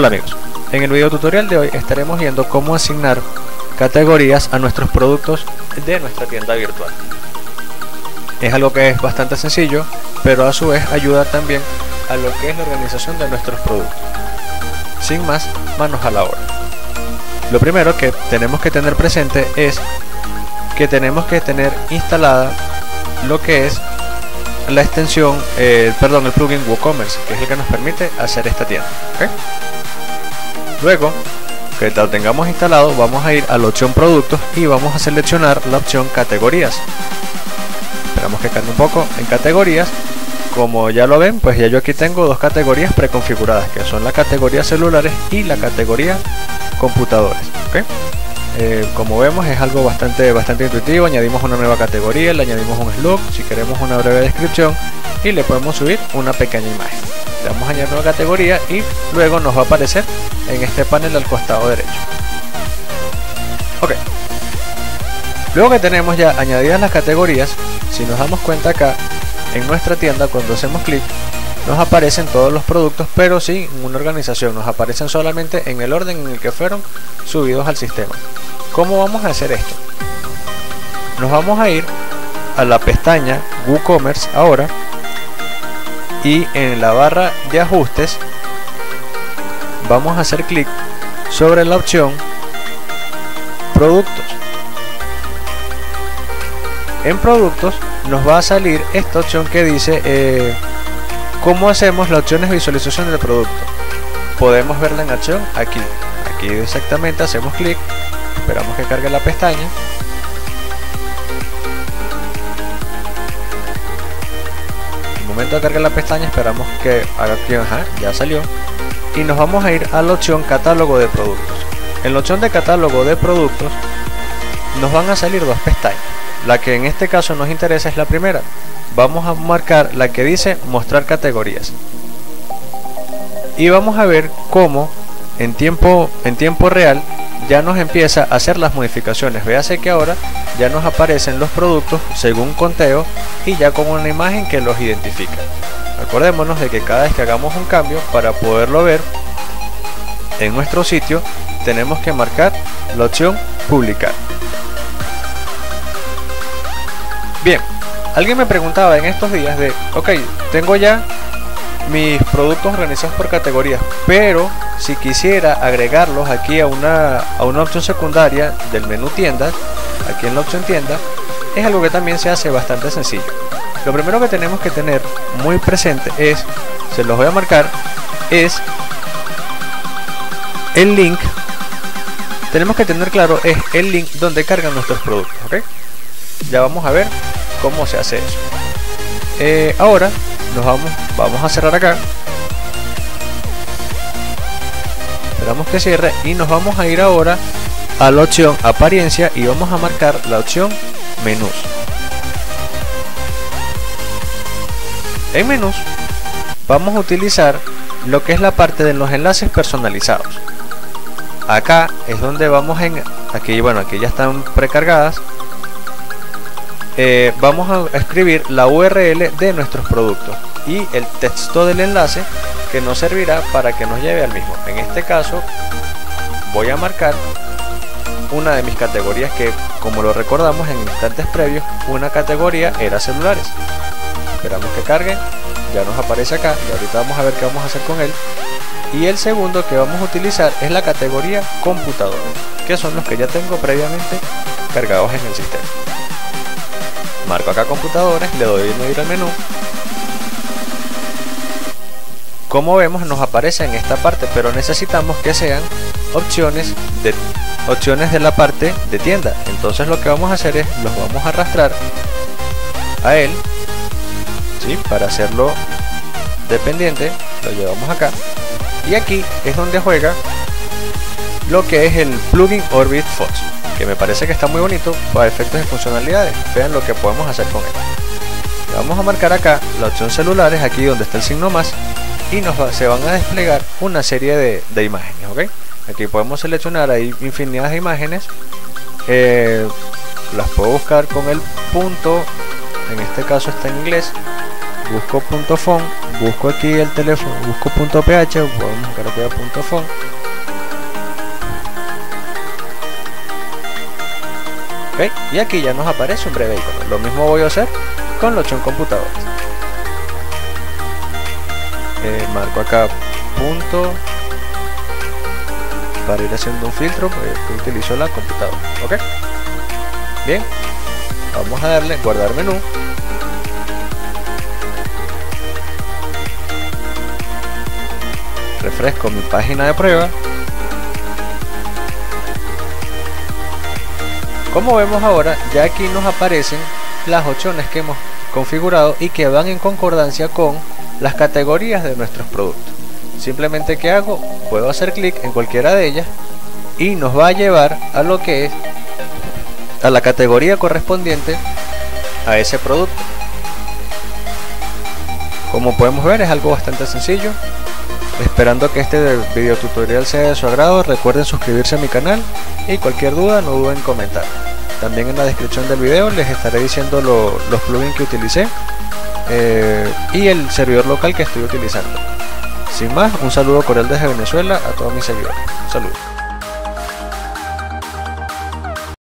Hola amigos, en el video tutorial de hoy estaremos viendo cómo asignar categorías a nuestros productos de nuestra tienda virtual. Es algo que es bastante sencillo, pero a su vez ayuda también a lo que es la organización de nuestros productos. Sin más, manos a la obra. Lo primero que tenemos que tener presente es que tenemos que tener instalada lo que es la extensión, el plugin WooCommerce, que es el que nos permite hacer esta tienda, ¿okay? Luego que la tengamos instalado, vamos a ir a la opción productos y vamos a seleccionar la opción categorías. Esperamos que cargue un poco en categorías. Como ya lo ven, pues ya yo aquí tengo dos categorías preconfiguradas, que son la categoría celulares y la categoría computadores, ¿okay? Como vemos, es algo bastante intuitivo. Añadimos una nueva categoría, le añadimos un slug, si queremos una breve descripción, y le podemos subir una pequeña imagen. Le vamos a añadir una categoría y luego nos va a aparecer en este panel al costado derecho. Ok, luego que tenemos ya añadidas las categorías, si nos damos cuenta acá en nuestra tienda, cuando hacemos clic nos aparecen todos los productos, pero sin una organización, nos aparecen solamente en el orden en el que fueron subidos al sistema. ¿Cómo vamos a hacer esto? Nos vamos a ir a la pestaña WooCommerce ahora, y en la barra de ajustes vamos a hacer clic sobre la opción productos. En productos nos va a salir esta opción que dice ¿cómo hacemos la opción de visualización del producto? Podemos verla en acción aquí. Aquí exactamente hacemos clic, esperamos que cargue la pestaña. En el momento de cargar la pestaña, esperamos que haga clic, ya salió. Y nos vamos a ir a la opción catálogo de productos. En la opción de catálogo de productos nos van a salir dos pestañas. La que en este caso nos interesa es la primera. Vamos a marcar la que dice mostrar categorías y vamos a ver cómo en tiempo real ya nos empieza a hacer las modificaciones. Véase que ahora ya nos aparecen los productos según conteo y ya con una imagen que los identifica. Acordémonos de que cada vez que hagamos un cambio, para poderlo ver en nuestro sitio, tenemos que marcar la opción publicar. Bien, alguien me preguntaba en estos días de, ok, tengo ya mis productos organizados por categorías, pero si quisiera agregarlos aquí a una opción secundaria del menú tiendas, aquí en la opción tienda, es algo que también se hace bastante sencillo. Lo primero que tenemos que tener muy presente es, se los voy a marcar, es el link. Tenemos que tener claro, es el link donde cargan nuestros productos, ¿ok? Ya vamos a ver cómo se hace eso. Ahora nos vamos a cerrar acá, esperamos que cierre, y nos vamos a ir ahora a la opción apariencia y vamos a marcar la opción menús. En menús vamos a utilizar lo que es la parte de los enlaces personalizados. Acá es donde vamos aquí, bueno, aquí ya están precargadas. Vamos a escribir la URL de nuestros productos y el texto del enlace que nos servirá para que nos lleve al mismo. En este caso voy a marcar una de mis categorías, que como lo recordamos en instantes previos, una categoría era celulares. Esperamos que cargue, ya nos aparece acá y ahorita vamos a ver qué vamos a hacer con él. Y el segundo que vamos a utilizar es la categoría computadores, que son los que ya tengo previamente cargados en el sistema. Marco acá computadores, le doy a ir al menú. Como vemos, nos aparece en esta parte, pero necesitamos que sean opciones de la parte de tienda. Entonces lo que vamos a hacer es, los vamos a arrastrar a él, ¿sí? Para hacerlo dependiente, lo llevamos acá. Y aquí es donde juega lo que es el plugin Orbit Fox, que me parece que está muy bonito para efectos de funcionalidades. Vean lo que podemos hacer con él. Le vamos a marcar acá la opción celulares, aquí donde está el signo más, y se van a desplegar una serie de imágenes, ¿okay? Aquí podemos seleccionar, hay infinidad de imágenes, las puedo buscar con el punto, en este caso está en inglés, busco punto font, busco aquí el teléfono, busco .ph, vamos a buscar aquí .phone. Ok, y aquí ya nos aparece un breve icono. Lo mismo voy a hacer con los 8 computadores. Marco acá punto para ir haciendo un filtro que utilizo la computadora. Ok, bien, vamos a darle guardar menú. Refresco mi página de prueba. Como vemos ahora, ya aquí nos aparecen las opciones que hemos configurado y que van en concordancia con las categorías de nuestros productos. Simplemente, ¿qué hago? Puedo hacer clic en cualquiera de ellas y nos va a llevar a lo que es a la categoría correspondiente a ese producto. Como podemos ver, es algo bastante sencillo. Esperando que este video tutorial sea de su agrado, recuerden suscribirse a mi canal y cualquier duda no duden en comentar. También en la descripción del video les estaré diciendo los plugins que utilicé y el servidor local que estoy utilizando. Sin más, un saludo cordial desde Venezuela a todos mis seguidores. Un saludo.